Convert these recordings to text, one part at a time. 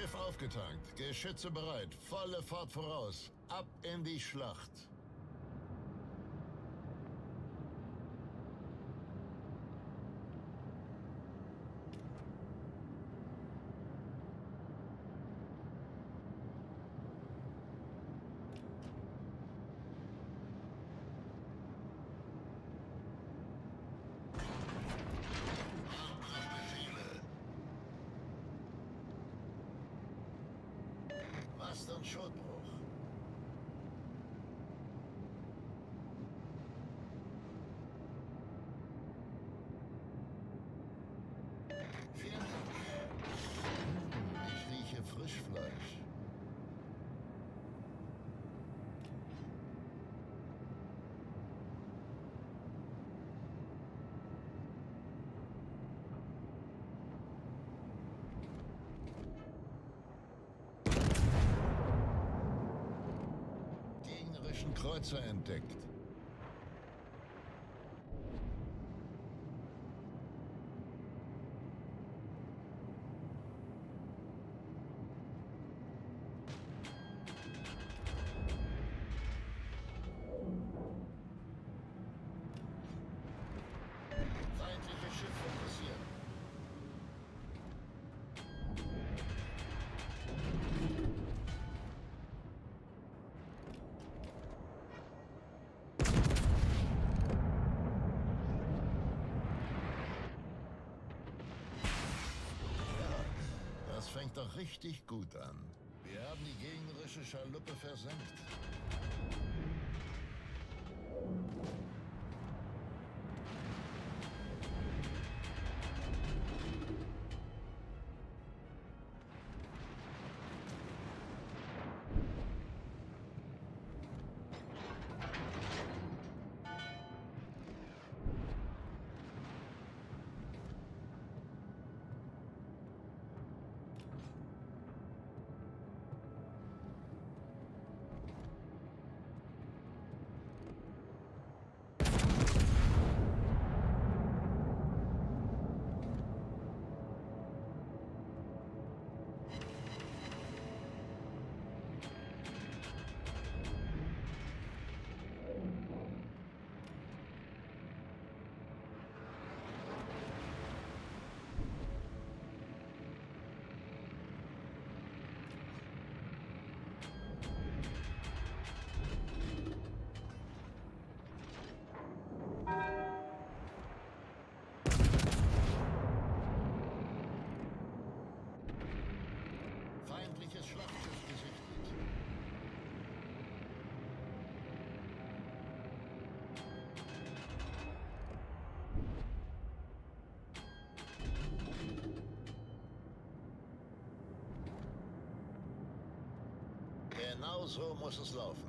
Schiff aufgetankt, Geschütze bereit, volle Fahrt voraus, ab in die Schlacht. Mast und Schotbruch. Ich rieche Frischfleisch. Kreuzer entdeckt. Feindliche Schiffe passieren. Das fängt doch richtig gut an. Wir haben die gegnerische Schaluppe versenkt. Schlachtschiff gesichtet. Genau so muss es laufen.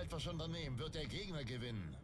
etwas unternehmen, wird der Gegner gewinnen.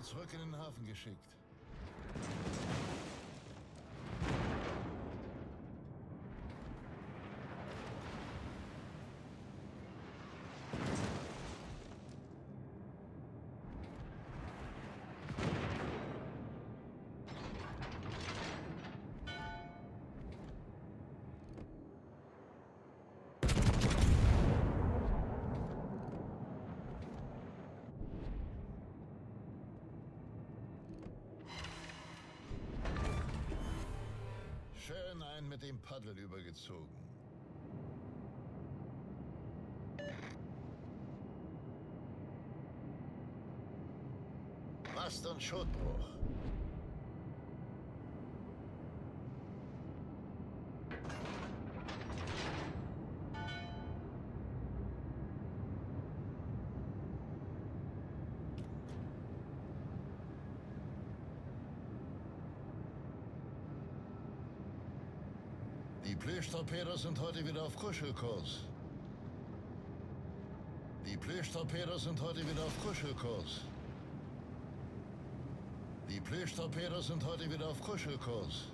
Zurück in den Hafen geschickt. Schön einen mit dem Paddel übergezogen. Mast und Schuttbruch. Die Plüschtorpedos sind heute wieder auf Kuschelkurs. Die Plüschtorpedos sind heute wieder auf Kuschelkurs. Die Plüschtorpedos sind heute wieder auf Kuschelkurs.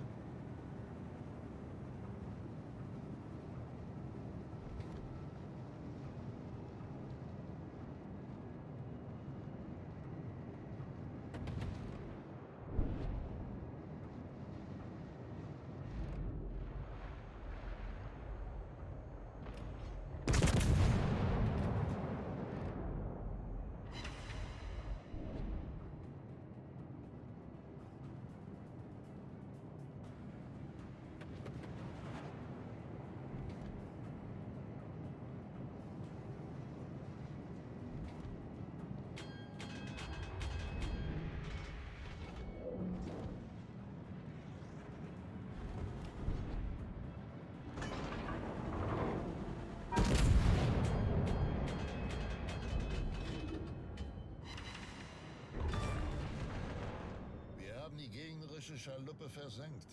Die gegnerische Schaluppe versenkt.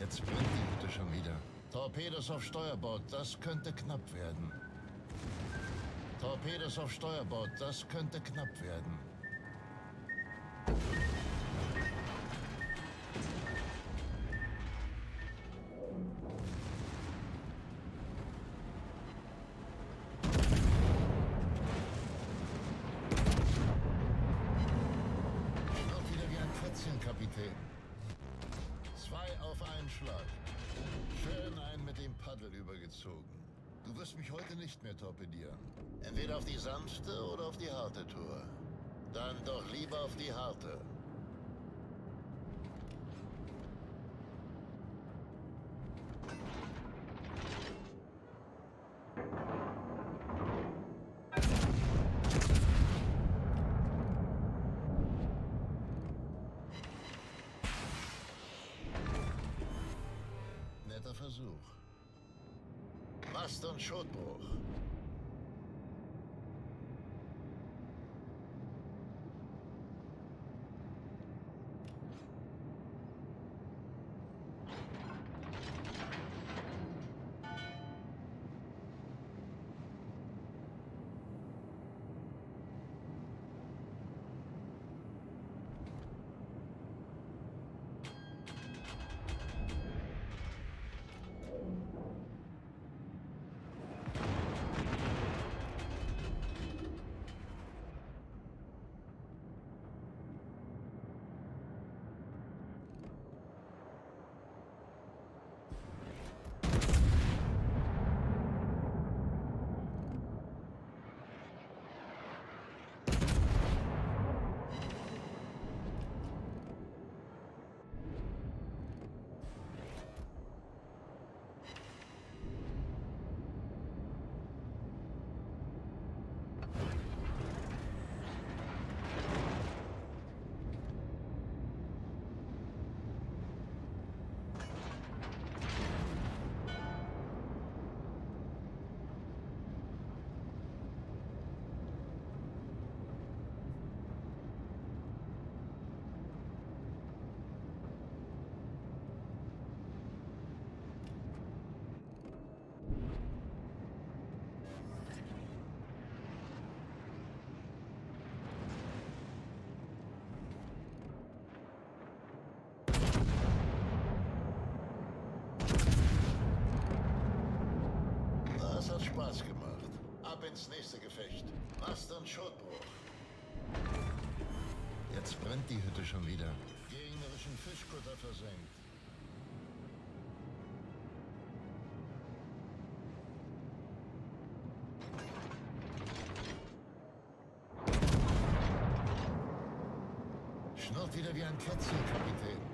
Jetzt blinkt die Hütte schon wieder. Torpedos auf Steuerbord, das könnte knapp werden. Torpedos auf Steuerbord, das könnte knapp werden. Du wirst mich heute nicht mehr torpedieren. Entweder auf die sanfte oder auf die harte Tour. Dann doch lieber auf die harte. Netter Versuch. Mast und Schuttbruch. ab ins nächste Gefecht. Mastern Schotbruch. Jetzt brennt die Hütte schon wieder. Gegnerischen Fischkutter versenkt. Schnurrt wieder wie ein Kätzchen, Kapitän.